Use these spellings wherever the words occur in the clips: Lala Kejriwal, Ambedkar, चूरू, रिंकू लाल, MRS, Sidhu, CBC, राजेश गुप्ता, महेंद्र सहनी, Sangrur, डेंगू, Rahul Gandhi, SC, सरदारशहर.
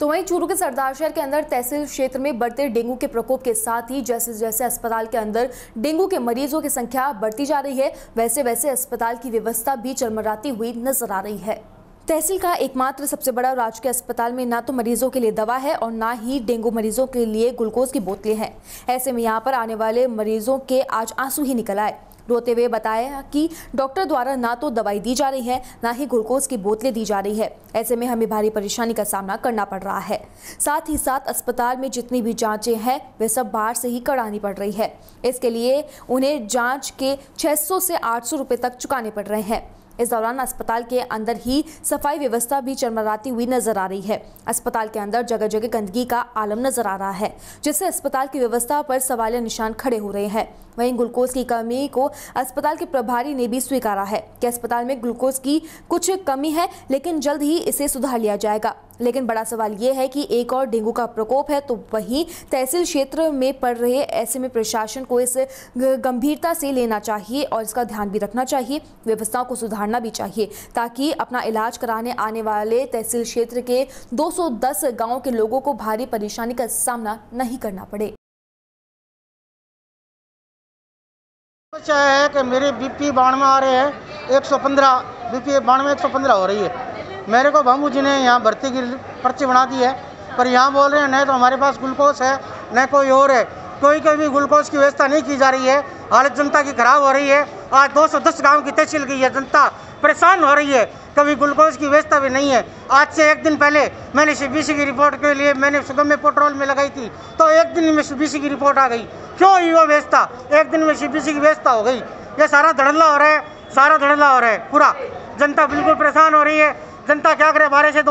तो वहीं चूरू के सरदारशहर के अंदर तहसील क्षेत्र में बढ़ते डेंगू के प्रकोप के साथ ही जैसे जैसे अस्पताल के अंदर डेंगू के मरीजों की संख्या बढ़ती जा रही है, वैसे वैसे अस्पताल की व्यवस्था भी चरमराती हुई नजर आ रही है। तहसील का एकमात्र सबसे बड़ा राजकीय अस्पताल में ना तो मरीजों के लिए दवा है और ना ही डेंगू मरीजों के लिए ग्लूकोज की बोतलें हैं। ऐसे में यहाँ पर आने वाले मरीजों के आज आंसू ही निकल आए। रोते हुए बताया कि डॉक्टर द्वारा ना तो दवाई दी जा रही है, ना ही ग्लूकोज की बोतलें दी जा रही है। ऐसे में हमें भारी परेशानी का सामना करना पड़ रहा है। साथ ही साथ अस्पताल में जितनी भी जांचें हैं वे सब बाहर से ही करानी पड़ रही है। इसके लिए उन्हें जाँच के 600 से 800 रुपये तक चुकाने पड़ रहे हैं। इस दौरान अस्पताल के अंदर ही सफाई व्यवस्था भी चरमराती हुई नजर आ रही है। अस्पताल के अंदर जगह जगह गंदगी का आलम नजर आ रहा है, जिससे अस्पताल की व्यवस्था पर सवालिया निशान खड़े हो रहे हैं। वहीं ग्लूकोज की कमी को अस्पताल के प्रभारी ने भी स्वीकारा है कि अस्पताल में ग्लूकोज की कुछ कमी है, लेकिन जल्द ही इसे सुधार लिया जाएगा। लेकिन बड़ा सवाल ये है कि एक और डेंगू का प्रकोप है तो वहीं तहसील क्षेत्र में पड़ रहे, ऐसे में प्रशासन को इस गंभीरता से लेना चाहिए और इसका ध्यान भी रखना चाहिए, व्यवस्थाओं को सुधारना भी चाहिए, ताकि अपना इलाज कराने आने वाले तहसील क्षेत्र के 210 गांवों के लोगों को भारी परेशानी का सामना नहीं करना पड़े। क्या है कि मेरे बीपी 92 आ रहे हैं, 115 बीपी 92 115 हो रही है। मेरे को बाबू जी ने यहाँ भर्ती की पर्ची बना दी है, पर यहाँ बोल रहे हैं नहीं तो हमारे पास ग्लूकोज है न कोई और है। कोई भी ग्लूकोज की व्यवस्था नहीं की जा रही है। हालत जनता की खराब हो रही है। आज 210 गांव की तहसील गई है, जनता परेशान हो रही है। कभी ग्लूकोज की व्यवस्था भी नहीं है। आज से एक दिन पहले मैंने CBC की रिपोर्ट के लिए मैंने सुगम्य पोर्टल में लगाई थी, तो एक दिन में CBC की रिपोर्ट आ गई। क्यों वो व्यवस्था एक दिन में CBC की व्यवस्था हो गई? ये सारा धड़ल्ला हो रहा है, सारा धड़ल्ला हो रहा है। पूरा जनता बिल्कुल परेशान हो रही है। जनता क्या करे, बाहर से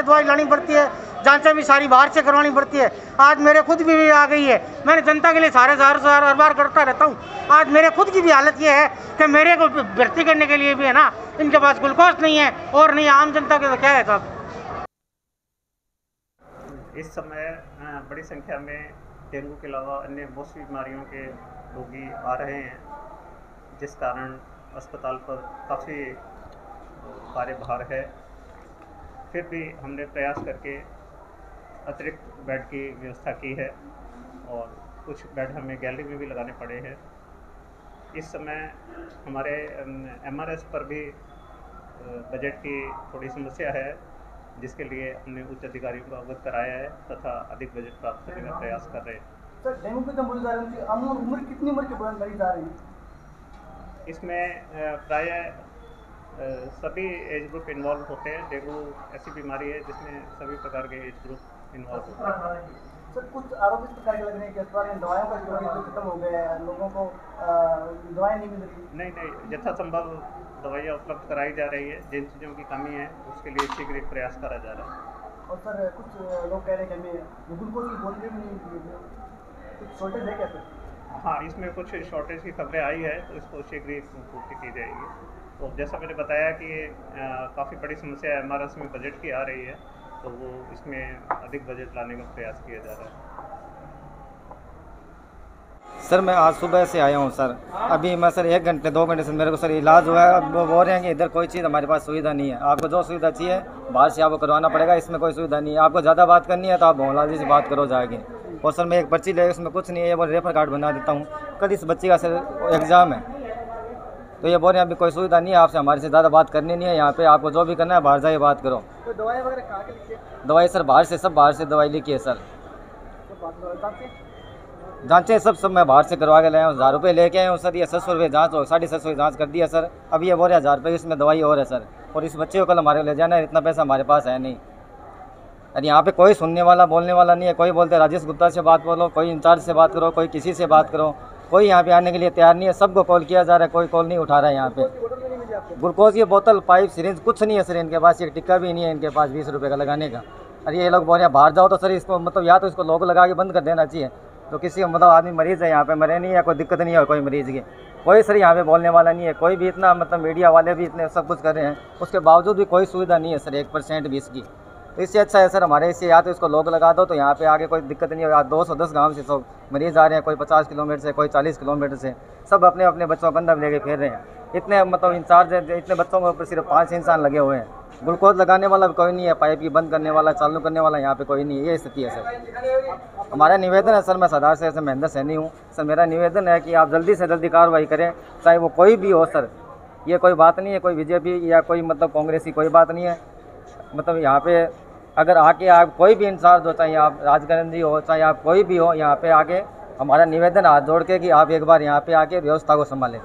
दवाई लानी पड़ती है, जांचें भी सारी बाहर से करवानी पड़ती है। आज मेरे खुद भी आ गई है। मैंने जनता के लिए हर बार करता रहता हूँ। आज मेरे खुद की भी हालत ये है कि मेरे को भर्ती करने के लिए भी है ना, इनके पास ग्लूकोज नहीं है और नहीं आम जनता के तो क्या है साहब। इस समय बड़ी संख्या में डेंगू के अलावा अन्य मौसमी बीमारियों के रोगी आ रहे हैं, जिस कारण अस्पताल पर काफ़ी भार है। फिर भी हमने प्रयास करके अतिरिक्त बेड की व्यवस्था की है और कुछ बेड हमें गैलरी में भी लगाने पड़े हैं। इस समय हमारे MRS पर भी बजट की थोड़ी समस्या है, जिसके लिए हमने उच्च अधिकारियों को अवगत कराया है तथा अधिक बजट प्राप्त करने का प्रयास कर रहे हैं। सर, डेंगू की जो मरीज आ रही है, उम्र कितनी उम्र के बुजुर्ग मरीज आ रहे हैं? इसमें प्राय सभी एज ग्रुप इन्वॉल्व होते हैं। डेंगू ऐसी बीमारी है जिसमें सभी प्रकार के एज ग्रुप इन्वॉल्व होते हैं। सर, कुछ आरोप इस प्रकार के लग रहे हैं कि अस्पताल में दवाओं का स्टॉक खत्म हो गया है, लोगों को दवाएं नहीं मिल रही। नहीं, यथासंभव दवाइयाँ उपलब्ध कराई जा रही है। जिन चीज़ों की कमी है उसके लिए शीघ्र प्रयास करा जा रहा है। और सर, कुछ लोग कह रहे हैं कि हमें ग्लूकोज की बोतलें भी नहीं दी गई, कुछ शॉर्टेज है क्या सर? हाँ, इसमें कुछ शॉर्टेज की खबरें आई है तो इसको शीघ्र पूर्ति की जाएगी। तो जैसा मैंने बताया कि काफ़ी बड़ी समस्या MRS में बजट की आ रही है, तो वो इसमें अधिक बजट लाने का प्रयास किया जा रहा है। सर, मैं आज सुबह से आया हूं सर। अभी मैं सर 1 घंटे 2 घंटे से मेरे को सर इलाज हुआ है। अब वो बोल रहे हैं कि इधर कोई चीज़ हमारे पास सुविधा नहीं है, आपको जो सुविधा चाहिए बाहर से आपको करवाना पड़ेगा, इसमें कोई सुविधा नहीं है। आपको ज़्यादा बात करनी है तो आप भोला जी से बात करो जाके। और सर, मैं एक पर्ची ले, उसमें कुछ नहीं है, वो रेफर कार्ड बना देता हूँ। कल इस बच्ची का सर एग्ज़ाम है, तो ये बोल रहे हैं अभी कोई सुविधा नहीं है, आपसे हमारे से ज़्यादा बात करनी नहीं है। यहाँ पे आपको जो भी करना है बाहर जाइए बात करो। तो दवाई वगैरह कहाँ के लिखी है? दवाई सर बाहर से, सब बाहर से दवाई लिखी है सर। तो जाँचें सब मैं बाहर से करवा के लाया हूँ। 1000 रुपये लेके आया हूँ सर। ये 700 रुपये जाँच हो, 750 जाँच कर दिया सर। अभी ये बोल रहे हैं 1000 रुपये इसमें दवाई और है सर, और इस बच्चे को कल हमारे ले जाना है। इतना पैसा हमारे पास है नहीं। अरे यहाँ पे कोई सुनने वाला बोलने वाला नहीं है। कोई बोलते राजेश गुप्ता से बात बोलो, कोई इंचार्ज से बात करो, कोई किसी से बात करो। कोई यहाँ पे आने के लिए तैयार नहीं है। सबको कॉल किया जा रहा है, कोई कॉल नहीं उठा रहा है। यहाँ पे ग्लूकोज की बोतल, पाइप, सिरिंज कुछ नहीं है सर इनके पास। एक टिक्का भी नहीं है इनके पास 20 रुपये का लगाने का। अरे ये लोग बोल रहे हैं बाहर जाओ, तो सर इसको मतलब या तो इसको लोग लगा के बंद कर देना चाहिए। तो किसी मतलब आदमी मरीज है यहाँ पे, मरे नहीं है, कोई दिक्कत नहीं है कोई मरीज की। कोई सर यहाँ पे बोलने वाला नहीं है कोई भी। इतना मतलब मीडिया वाले भी इतने सब कुछ कर रहे हैं, उसके बावजूद भी कोई सुविधा नहीं है सर 1% भी इसकी। तो इससे अच्छा है सर हमारे, इससे या तो इसको लोग लगा दो तो यहाँ पे आगे कोई दिक्कत नहीं हो। आज 210 गाँव से 100 मरीज़ आ रहे हैं, कोई 50 किलोमीटर से, कोई 40 किलोमीटर से। सब अपने अपने बच्चों को कंधा लेके फिर रहे हैं। इतने मतलब इंचार्ज हैं, इतने बच्चों के ऊपर सिर्फ 5 इंसान लगे हुए हैं। ग्लूकोज लगाने वाला कोई नहीं है, पाइप की बंद करने वाला, चालू करने वाला यहाँ पे कोई नहीं है। ये स्थिति है सर। हमारा निवेदन है सर, मैं सरदारशहर से महेंद्र सहनी हूँ सर। मेरा निवेदन है कि आप जल्दी से जल्दी कार्रवाई करें, चाहे वो कोई भी हो सर। ये कोई बात नहीं है, कोई बीजेपी या कोई मतलब कांग्रेस की कोई बात नहीं है। मतलब यहाँ पे अगर आके आप कोई भी इंचार्ज हो, चाहे आप राजकरण हो, चाहे आप कोई भी हो, यहाँ पे आके हमारा निवेदन हाथ जोड़ के कि आप एक बार यहाँ पे आके व्यवस्था को संभालें।